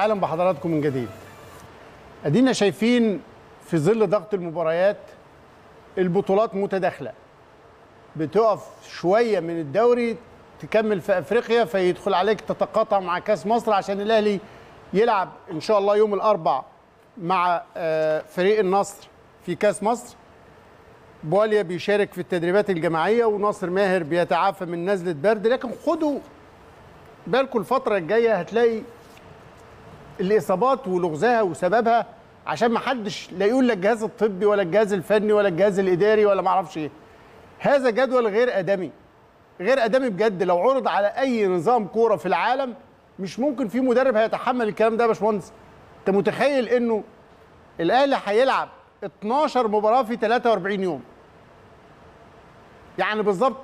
اهلا بحضراتكم من جديد. ادينا شايفين في ظل ضغط المباريات البطولات متداخله، بتقف شويه من الدوري تكمل في افريقيا فيدخل عليك تتقاطع مع كاس مصر عشان الاهلي يلعب ان شاء الله يوم الاربعاء مع فريق النصر في كاس مصر. بواليا بيشارك في التدريبات الجماعيه وناصر ماهر بيتعافى من نزله برد، لكن خدوا بالكم الفتره الجايه هتلاقي الاصابات ولغزها وسببها، عشان ما حدش لا يقول لا الجهاز الطبي ولا الجهاز الفني ولا الجهاز الاداري ولا ما اعرفش ايه. هذا جدول غير ادمي، غير ادمي بجد. لو عرض على اي نظام كوره في العالم مش ممكن في مدرب هيتحمل الكلام ده يا باشمهندس. انت متخيل انه الاهلي هيلعب 12 مباراه في 43 يوم، يعني بالظبط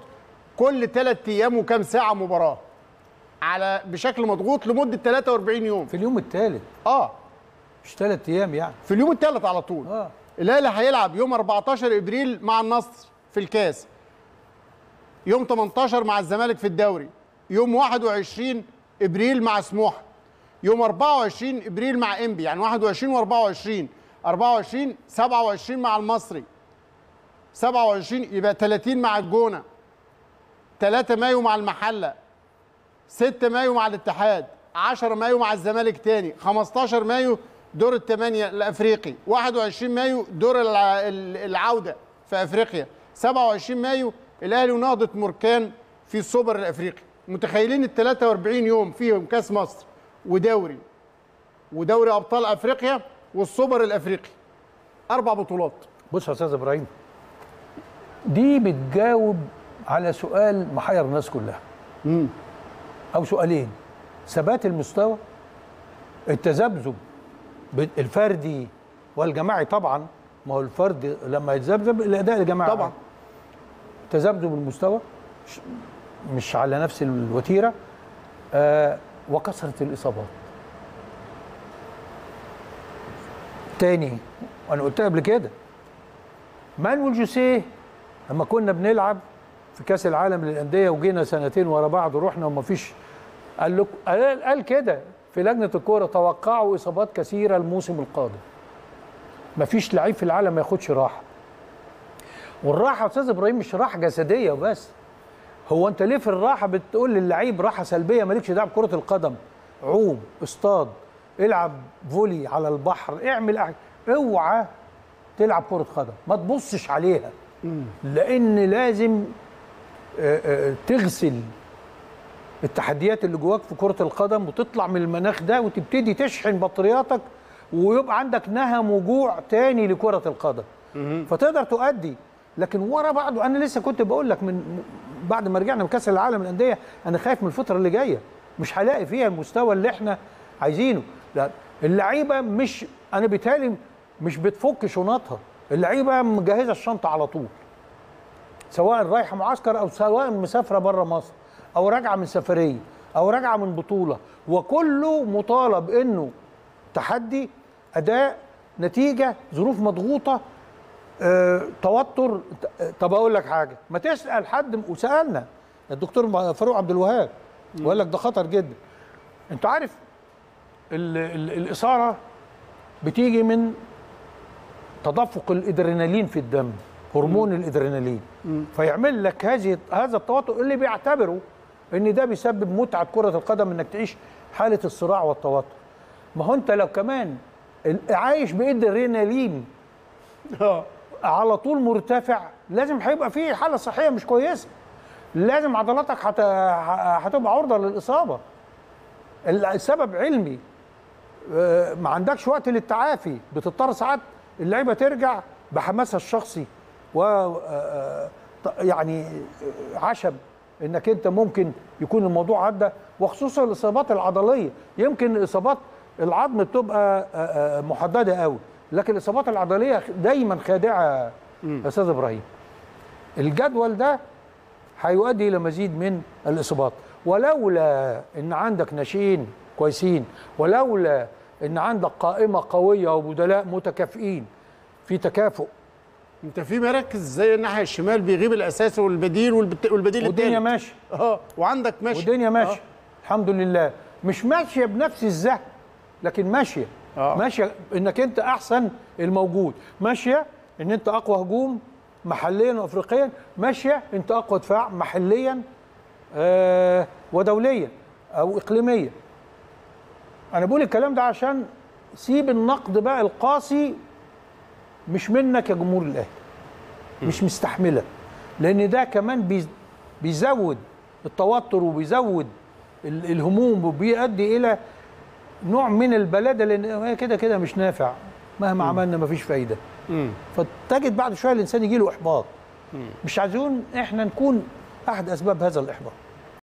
كل 3 ايام وكام ساعه مباراه على بشكل مضغوط لمده 43 يوم. في اليوم الثالث مش 3 ايام، يعني في اليوم الثالث على طول. الاهلي هيلعب يوم 14 ابريل مع النصر في الكاس، يوم 18 مع الزمالك في الدوري، يوم 21 ابريل مع سموحه، يوم 24 ابريل مع انبي، يعني 21 و24 24 27 مع المصري، 27 يبقى 30 مع الجونه، 3 مايو مع المحله، 6 مايو مع الاتحاد، 10 مايو مع الزمالك تاني، 15 مايو دور ال8 الافريقي، 21 مايو دور العوده في افريقيا، 27 مايو الاهلي ونهضه مركان في السوبر الافريقي. متخيلين ال 43 يوم فيهم كاس مصر ودوري ابطال افريقيا والسوبر الافريقي، 4 بطولات. بص يا استاذ ابراهيم، دي بتجاوب على سؤال محير الناس كلها او سؤالين: ثبات المستوى، التذبذب الفردي والجماعي. طبعا ما هو الفرد لما يتذبذب الاداء الجماعي طبعا، تذبذب المستوى مش على نفس الوتيره، وكثره الاصابات. تاني انا قلت قبل كده، مانويل جوسيه لما كنا بنلعب في كاس العالم للانديه وجينا سنتين ورا بعض ورحنا ومفيش، قال كده في لجنه الكوره: توقعوا اصابات كثيره الموسم القادم، مفيش لعيب في العالم ما ياخدش راحه. والراحه يا استاذ ابراهيم مش راحه جسديه وبس. هو انت ليه في الراحه بتقول للعيب راحه سلبيه؟ مالكش دعوه بكره القدم، عوم، اصطاد، العب فولي على البحر، اعمل، اوعى تلعب كره قدم، ما تبصش عليها، لان لازم تغسل التحديات اللي جواك في كره القدم وتطلع من المناخ ده وتبتدي تشحن بطارياتك ويبقى عندك نهم وجوع تاني لكره القدم فتقدر تؤدي. لكن ورا بعضه انا لسه كنت بقول لك من بعد ما رجعنا من كاس العالم للانديه، انا خايف من الفتره اللي جايه مش هلاقي فيها المستوى اللي احنا عايزينه. لا، اللعيبه مش، انا بيتهيألي مش بتفك شنطها، اللعيبه مجهزه الشنطه على طول، سواء رايحه معسكر او سواء مسافره بره مصر او راجعه من سفريه او راجعه من بطوله، وكله مطالب انه تحدي، اداء، نتيجه، ظروف مضغوطه، توتر. طب اقول لك حاجه، ما تسال حد، وسالنا الدكتور فاروق عبد الوهاب وقال لك ده خطر جدا. انت عارف الإثارة بتيجي من تدفق الإدرينالين في الدم، هرمون الإدرينالين، فيعمل لك هذا التوتر اللي بيعتبره إن ده بيسبب متعة كرة القدم، إنك تعيش حالة الصراع والتوتر. ما هو أنت لو كمان عايش بإدرينالين على طول مرتفع، لازم هيبقى فيه حالة صحية مش كويسة، لازم عضلاتك هتبقى عرضة للإصابة. السبب علمي، ما عندكش وقت للتعافي، بتضطر ساعات اللعيبه ترجع بحماسها الشخصي و يعني عشم انك انت ممكن يكون الموضوع عدى، وخصوصا الاصابات العضليه. يمكن اصابات العظم بتبقى محدده قوي، لكن الاصابات العضليه دايما خادعه يا استاذ ابراهيم. الجدول ده هيؤدي الى مزيد من الاصابات، ولولا ان عندك ناشئين كويسين، ولولا ان عندك قائمه قويه وبدلاء متكافئين في تكافؤ. انت في مراكز زي الناحيه الشمال بيغيب الاساسي والبديل والبديل والدنيا ماشيه، وعندك ماشي والدنيا ماشيه الحمد لله، مش ماشيه بنفس الزهق لكن ماشيه ماشيه انك انت احسن الموجود، ماشيه ان انت اقوى هجوم محليا وافريقيا، ماشيه انت اقوى دفاع محليا ودوليا او اقليميا. انا بقول الكلام ده عشان سيب النقد بقى القاسي مش منك يا جمهور الاهلي، مش مستحمله، لان ده كمان بيزود التوتر وبيزود الهموم وبيؤدي الى نوع من البلاده، لان هي كده كده مش نافع مهما عملنا مفيش فايده. فتجد بعد شويه الانسان يجي له احباط. مش عايزين احنا نكون احد اسباب هذا الاحباط.